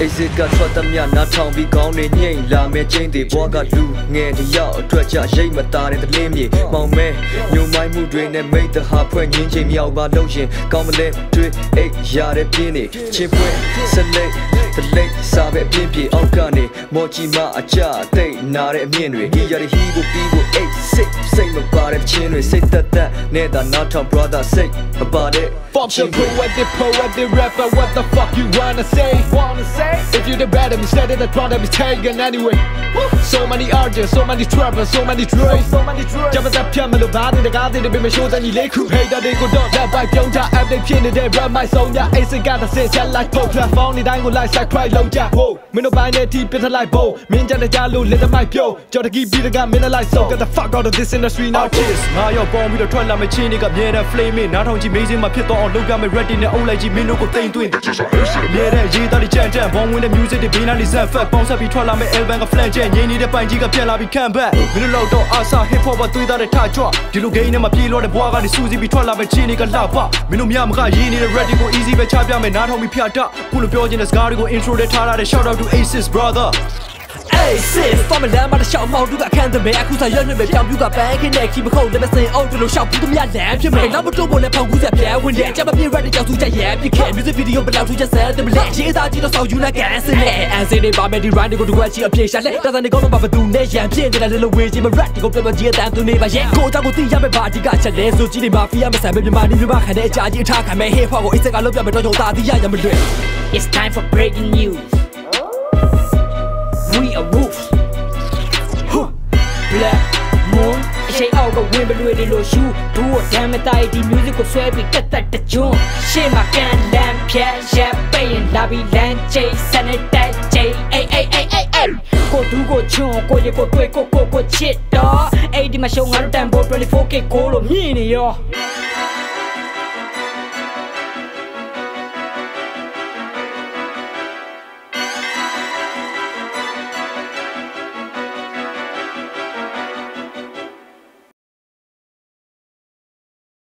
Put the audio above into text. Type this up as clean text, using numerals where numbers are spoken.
Exit got what the man not on we gone in la me chain the walk out you nghe the yaw twat ya shame but that in the name ye mong me you my mood drain and make the heart when yin chain yaw ba low chin come let trick eight ya the pinny chin select the late sabe pimpy on gone mochi ma acha they not a mean we ya the he will be with 86 same about it chin we say that ne da not on brother say about it fuck the poet the rapper what the fuck you wanna say if you the better instead of the product is taken anyway. Woo. So many artists, so many trappers, so many trades, so many trades. Jump up jump the body the guy the be shows and he like who hate that they go down that by don't have they pin the run my soul yeah it's got to say like pop phone the dangle like sack right low yeah whoa me no buy that deep in like bow me just the jalu let the mic blow just to keep the guy me like so get the fuck out of this industry now kiss now your bomb with the trend like machine got near the flame me now don't you amazing my pit on look at me ready now like you me no go think twin yeah that you that chant bomb with the music the beat and the effect bounce up you try like elbow flange you need the punch you got la be come back me no low don't asa hip hop but that the touch drop you look game my play lord the boy got the suzy be try like machine got la pa me no mya ma yin need the ready go easy be chap ya me now don't be phat up who loပြောခြင်း the scar intro that tara shout out to X6 brother X6 from the land by the shout mouth you got can the me akusa yet me pyaung you got bank in there keep a cold let me say out to shout you the mya land pit me now but don't want to phang ku set plan win there jump pin ready just to just yeah pick music video but now to just set the black shit that you so you like answer and say they by me the right go to actually a play shot let that they go but do ne yan pin that little way me right go play but you that to me by yeah go talk go see ya me by the chat let so ji the mafia me say me my new back and charge it attack me hip hop go it's got love but don't ta ya me do it's time for breaking news. We are wolves. Huh. Black moon. She out of wind, but really low shoe. Do a damn it, I the music was swept. We got that the tune. She my can lamp, yeah, champagne, and lobby land, chase, sanitize, J, A. Go do go chung, go ye go quick, go shit, dog. AD my show, I'm damn boy, 24K, call me, yo.